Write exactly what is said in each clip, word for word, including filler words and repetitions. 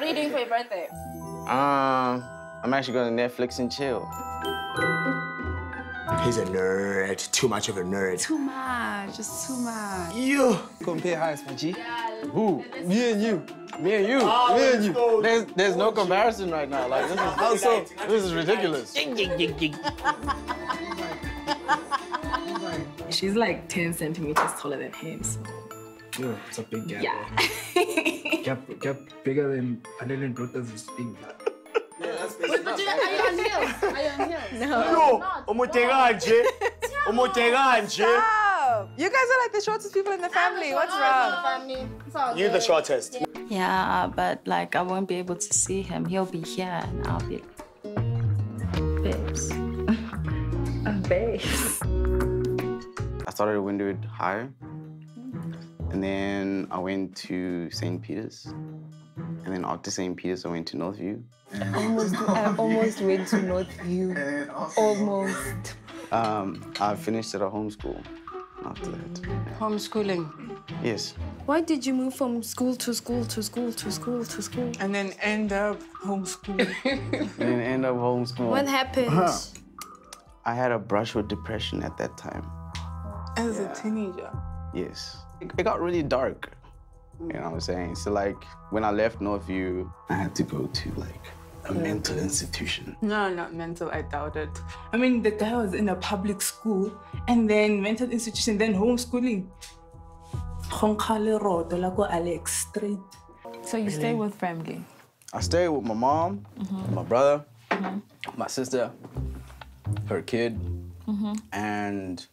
What are you doing for your birthday? Um, I'm actually going to Netflix and chill. He's a nerd. Too much of a nerd. Too much. Just too much. You compare heights, my G. Yeah, who? Me and you. Me and you. Oh, me and you. So there's there's no comparison right now. Like this is also this is ridiculous. She's like ten centimeters taller than him. So. Yeah, it's a big gap. Yeah. Gap, gap bigger than Adeline's brother's thing. Wait, but you, are you on heels? Are you on heels? No. No. Stop. You guys are like the shortest people in the family. What's wrong? You're the shortest. Yeah, but like I won't be able to see him. He'll be here and I'll be... Babes. I'm babes. I started windowed higher. And then I went to Saint Peter's. And then after Saint Peter's, I went to Northview. I almost, I almost went to Northview. Almost. Um, I finished at a homeschool after that. Homeschooling? Yes. Why did you move from school to school to school to school to school? And then end up homeschooling. And then end up homeschooling. What happened? Huh. I had a brush with depression at that time. As yeah. a teenager? Yes. It, it got really dark. You know what I'm saying? So like, when I left Northview, I had to go to like a yeah. mental institution. No, not mental, I doubt it. I mean, the guy was in a public school and then mental institution, then homeschooling. So you stay with family? I stay with my mom, mm-hmm. my brother, mm-hmm. my sister, her kid, mm-hmm. and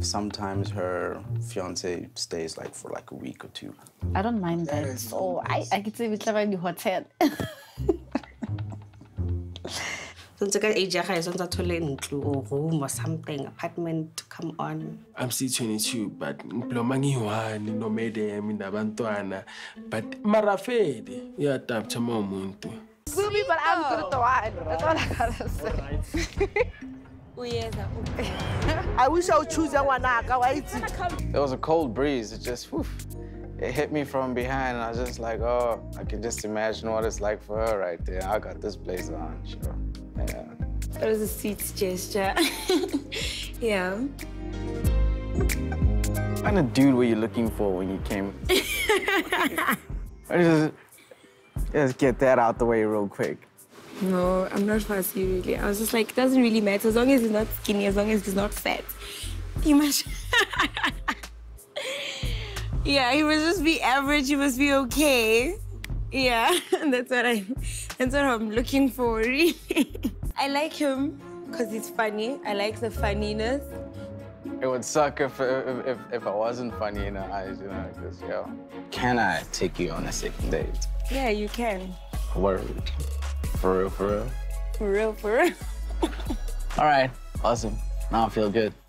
sometimes her fiance stays like for like a week or two. I don't mind that. that. So nice. I I could say we live in the hotel. Room or something, apartment to come on. I'm still twenty-two, but but I'm good. I wish I would choose that one. There was a cold breeze. It just, woof, it hit me from behind, and I was just like, oh, I can just imagine what it's like for her right there. I got this place on, sure. Yeah. That was a sweet gesture. Yeah. What kind of dude were you looking for when you came? just, just get that out the way real quick. No, I'm not fussy, really. I was just like, it doesn't really matter. As long as he's not skinny, as long as he's not fat. He must... yeah, he must just be average. He must be okay. Yeah, that's what, I, that's what I'm looking for, really. I like him because he's funny. I like the funniness. It would suck if, if, if, if I wasn't funny in her eyes, you know, because, yo. Can I take you on a second date? Yeah, you can. Word. For real, for real? For real, for real. All right, awesome. Now I feel good.